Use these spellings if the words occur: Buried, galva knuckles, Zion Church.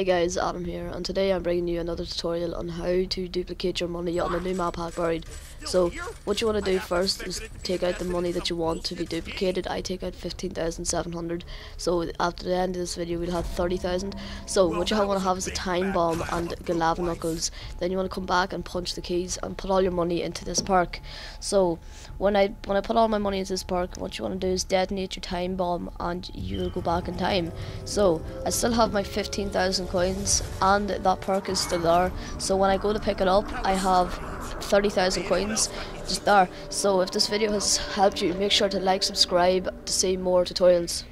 Hey guys, Adam here, and today I'm bringing you another tutorial on how to duplicate your money on the new map hack Buried. So what you want to do first is take out the money that you want to be duplicated. I take out 15,700, so after the end of this video we'll have 30,000. So what you want to have is a time bomb and galva knuckles. Then you want to come back and punch the keys and put all your money into this park. So when I put all my money into this park, what you want to do is detonate your time bomb and you'll go back in time. So I still have my 15,000 coins, and that perk is still there, so when I go to pick it up I have 30,000 coins just there. So if this video has helped you, make sure to like, subscribe to see more tutorials.